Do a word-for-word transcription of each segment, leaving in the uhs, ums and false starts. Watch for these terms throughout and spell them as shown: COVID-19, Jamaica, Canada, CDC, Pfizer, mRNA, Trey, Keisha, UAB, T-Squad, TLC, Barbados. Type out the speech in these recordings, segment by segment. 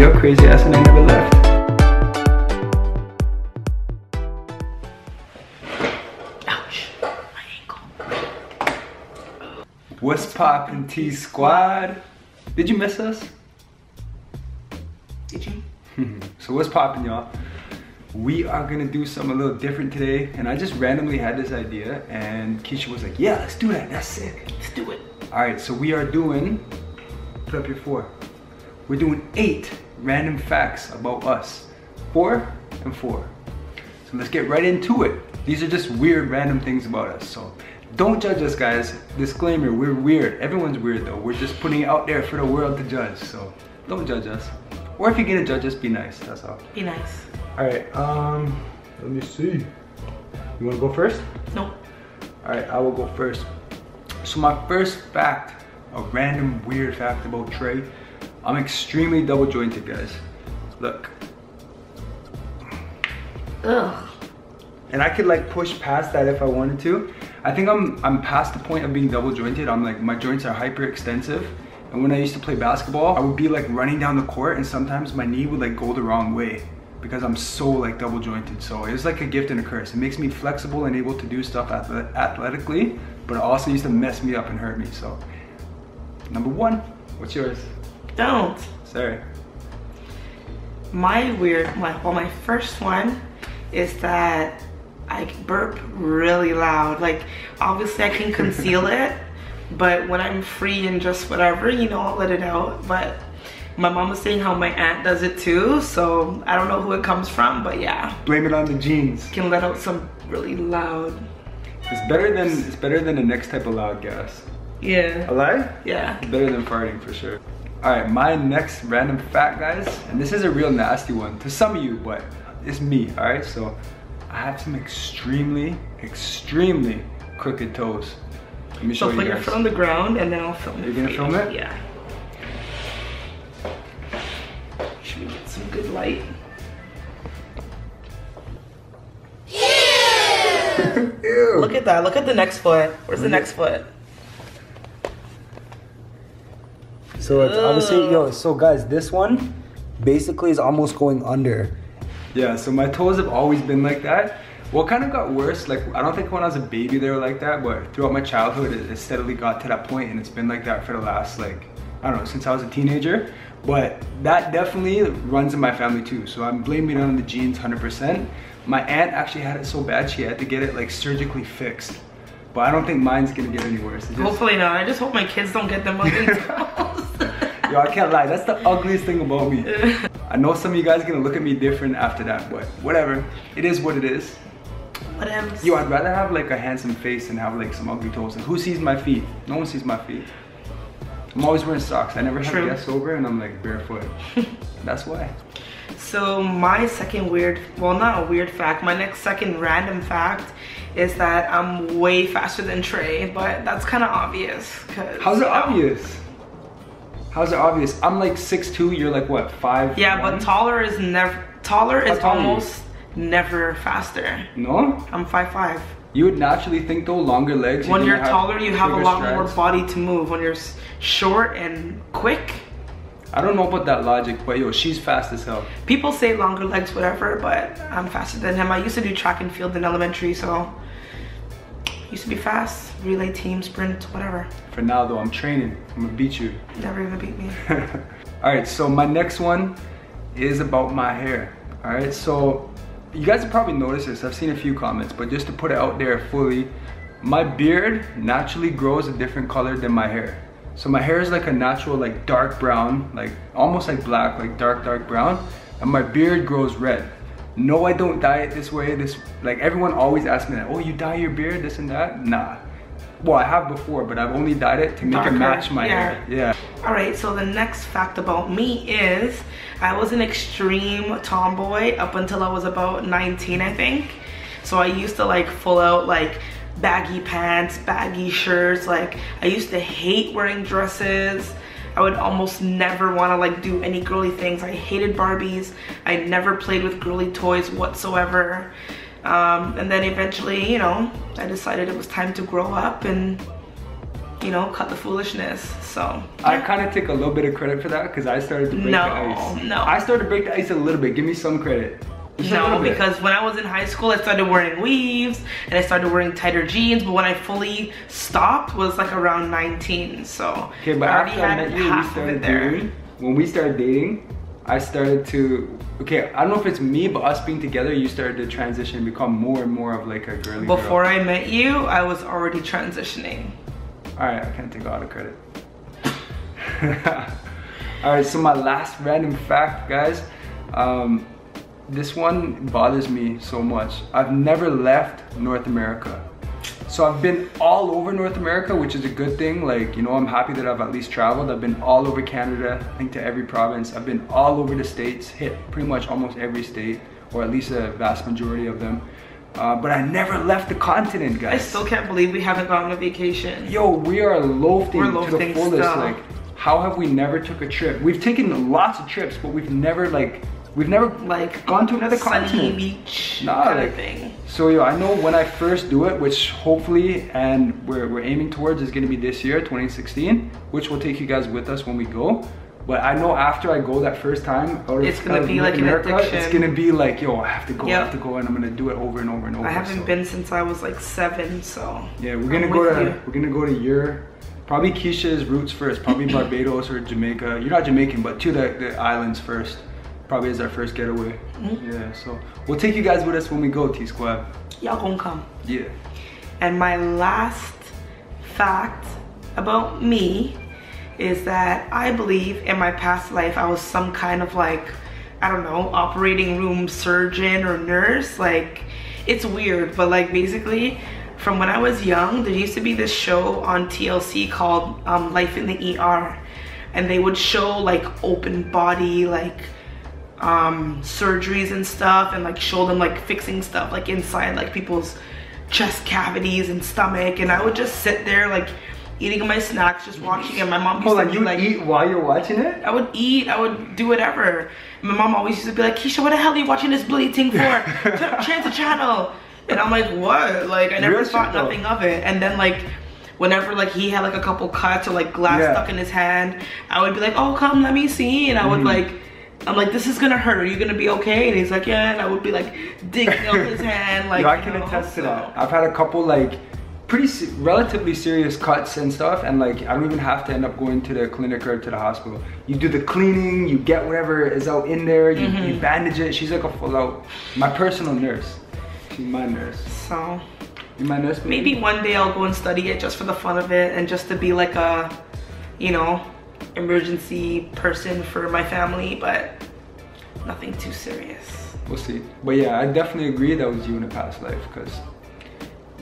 your crazy ass and I never left. Ouch. My ankle. What's poppin', T-Squad? Did you miss us? Did you? So what's poppin', y'all? We are gonna do something a little different today, and I just randomly had this idea and Keisha was like, yeah, let's do that, that's sick. Let's do it. Alright, so we are doing, put up your four. We're doing eight random facts about us. Four and four. So let's get right into it. These are just weird random things about us. So don't judge us, guys. Disclaimer, we're weird. Everyone's weird though. We're just putting it out there for the world to judge. So don't judge us. Or if you're gonna judge us, be nice, that's all. Be nice. Alright, um, let me see. You wanna go first? No. Alright, I will go first. So my first fact, a random weird fact about Trey, I'm extremely double jointed, guys. Look. Ugh. And I could like push past that if I wanted to. I think I'm, I'm past the point of being double jointed. I'm like, my joints are hyper extensive. And when I used to play basketball, I would be like running down the court and sometimes my knee would like go the wrong way because I'm so like double jointed. So it's like a gift and a curse. It makes me flexible and able to do stuff athletically, but it also used to mess me up and hurt me. So number one, what's yours? Don't. Sorry. My weird, my, well, my first one is that I burp really loud. Like obviously I can conceal it. But when I'm free and just whatever, you know, I'll let it out. But my mom was saying how my aunt does it too, so I don't know who it comes from, but yeah. Blame it on the genes. Can let out some really loud. It's better than it's better than the next type of loud gas. Yeah. A lie? Yeah. It's better than farting for sure. All right, my next random fact, guys, and this is a real nasty one to some of you, but it's me. All right, so I have some extremely, extremely crooked toes. Let me show so put you your foot on the ground and then I'll film it. You're gonna film it? Yeah. Should we get some good light? Yeah! Ew. Look at that. Look at the next foot. Where's the next foot? So it's obviously, yo, so guys, this one basically is almost going under. Yeah, so my toes have always been like that. Well, it kind of got worse, like I don't think when I was a baby they were like that, but throughout my childhood it, it steadily got to that point and it's been like that for the last, like, I don't know, since I was a teenager. But that definitely runs in my family too, so I'm blaming it on the genes one hundred percent. My aunt actually had it so bad she had to get it like surgically fixed. But I don't think mine's gonna get any worse. Just... Hopefully not, I just hope my kids don't get them ugly toes. Yo, I can't lie, that's the ugliest thing about me. I know some of you guys are gonna look at me different after that, but whatever. It is what it is. Yo, I'd rather have like a handsome face than have like some ugly toes. Like, who sees my feet? No one sees my feet. I'm always wearing socks. I never True. have guests over and I'm like barefoot. That's why. So my second weird, well not a weird fact, my next second random fact is that I'm way faster than Trey, but that's kind of obvious. Cause, How's it know. obvious? How's it obvious? I'm like six two, you're like what, five? Yeah, one? But taller is never, taller How is tall almost. Never faster. No? I'm five five. You would naturally think though, longer legs. When you're taller, you have a lot more body to move. When you're short and quick. I don't know about that logic, but yo, she's fast as hell. People say longer legs, whatever, but I'm faster than him. I used to do track and field in elementary, so used to be fast. Relay, team, sprint, whatever. For now though, I'm training. I'm gonna beat you. Never even beat me. Alright, so my next one is about my hair. Alright, so you guys have probably noticed this, I've seen a few comments, but just to put it out there fully, my beard naturally grows a different color than my hair. So my hair is like a natural like dark brown, like almost like black, like dark dark brown, and my beard grows red. No, I don't dye it this way, this like everyone always asks me that, oh you dye your beard, this and that? Nah. Well, I have before, but I've only dyed it to make Darker. it match my yeah. hair. Yeah. All right, so the next fact about me is I was an extreme tomboy up until I was about nineteen, I think. So I used to like full out like baggy pants, baggy shirts. Like I used to hate wearing dresses. I would almost never want to like do any girly things. I hated Barbies. I never played with girly toys whatsoever. Um, and then eventually, you know, I decided it was time to grow up and you know, cut the foolishness. So I kind of take a little bit of credit for that because I started to break no, the ice. No, I started to break the ice a little bit. Give me some credit. Just no, because when I was in high school, I started wearing weaves and I started wearing tighter jeans. But when I fully stopped was like around nineteen. So okay, but I already after had I met you, half we of it there. Dating, when we started dating, I started to. Okay, I don't know if it's me, but us being together, you started to transition and become more and more of like a girly girl. Before I met you, I was already transitioning. All right, I can't take all the credit. All right, so my last random fact, guys. Um, this one bothers me so much. I've never left North America. So I've been all over North America, which is a good thing. Like, you know, I'm happy that I've at least traveled. I've been all over Canada, I think to every province. I've been all over the states, hit pretty much almost every state, or at least a vast majority of them. Uh, but I never left the continent, guys. I still can't believe we haven't gone on a vacation. Yo, we are loafing, loafing to the fullest. Stuff. Like, how have we never took a trip? We've taken lots of trips, but we've never like, we've never like gone to another sunny continent. Beach nah, kind like, of thing. So yo, I know when I first do it, which hopefully and we're we're aiming towards is gonna be this year, twenty sixteen, which will take you guys with us when we go. But I know after I go that first time, or it's gonna be like America, an addiction. It's gonna be like, yo, I have to go, yep. I have to go, and I'm gonna do it over and over and over. I haven't so. been since I was like seven, so yeah, we're gonna I'm go to you. we're gonna go to your probably Keisha's roots first, probably Barbados or Jamaica. You're not Jamaican, but to the, the islands first. Probably is our first getaway. Mm-hmm. Yeah, so we'll take you guys with us when we go, T-Squad. Y'all gonna come. Yeah. And my last fact about me is that I believe in my past life I was some kind of like, I don't know, operating room surgeon or nurse. Like, it's weird, but like basically from when I was young, there used to be this show on T L C called um, Life in the E R. And they would show like open body, like um, surgeries and stuff, and like show them like fixing stuff like inside like people's chest cavities and stomach. And I would just sit there like eating my snacks, just watching it. My mom used oh, to like, you like, eat while you're watching it? I would eat, I would do whatever. My mom always used to be like, Keisha, what the hell are you watching this bloody thing for? Change the channel. And I'm like, what? Like, I never Real thought simple. nothing of it. And then like, whenever like he had like a couple cuts or like glass yeah. stuck in his hand, I would be like, oh, come, let me see. And I would mm-hmm. like, I'm like, this is gonna hurt. Are you gonna be okay? And he's like, yeah. And I would be like, digging up his hand. Like, Yo, I can you know, attest so. to that. I've had a couple like, pretty se relatively serious cuts and stuff, and like I don't even have to end up going to the clinic or to the hospital. You do the cleaning, you get whatever is out in there, you, mm-hmm. you bandage it. She's like a full out, my personal nurse. She's my nurse. So, you my nurse? Baby? Maybe one day I'll go and study it just for the fun of it and just to be like a, you know, emergency person for my family, but nothing too serious. We'll see. But yeah, I definitely agree that was you in a past life, because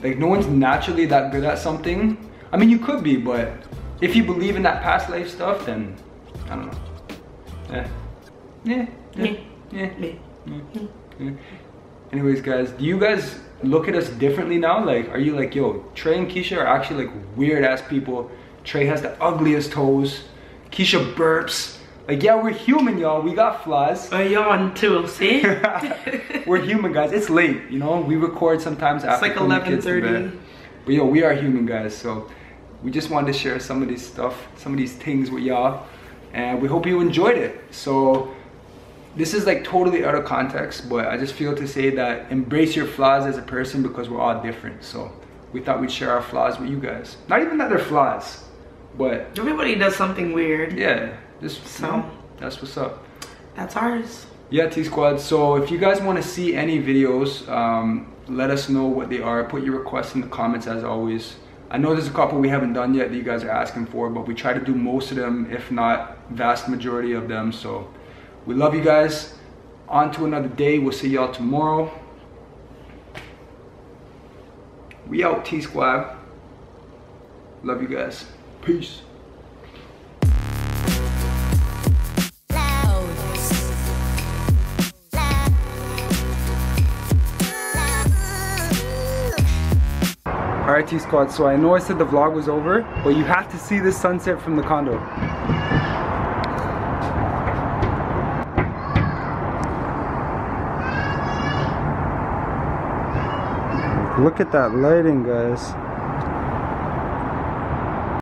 like no one's naturally that good at something. I mean, you could be, but if you believe in that past life stuff, then I don't know. Yeah. Yeah. Yeah. Yeah. yeah. yeah. yeah. Anyways, guys, do you guys look at us differently now? Like, are you like, yo, Trey and Keisha are actually like weird ass people. Trey has the ugliest toes. Keisha burps. Like, yeah, we're human, y'all. We got flaws. Oh, you're on too, see? We're human, guys. It's late, you know? We record sometimes after it's like eleven thirty. But yo, we are human, guys. So we just wanted to share some of these stuff, some of these things with y'all. And we hope you enjoyed it. So this is like totally out of context, but I just feel to say that embrace your flaws as a person, because we're all different. So we thought we'd share our flaws with you guys. Not even that they're flaws, but everybody does something weird. Yeah. Just, so you know, that's what's up. That's ours. Yeah, T-Squad. So if you guys want to see any videos, um, let us know what they are. Put your requests in the comments as always. I know there's a couple we haven't done yet that you guys are asking for, but we try to do most of them, if not vast majority of them. So we love you guys. On to another day. We'll see y'all tomorrow. We out, T-Squad. Love you guys. Peace. Alright, T-Squad, so I know I said the vlog was over, but you have to see this sunset from the condo. Look at that lighting, guys.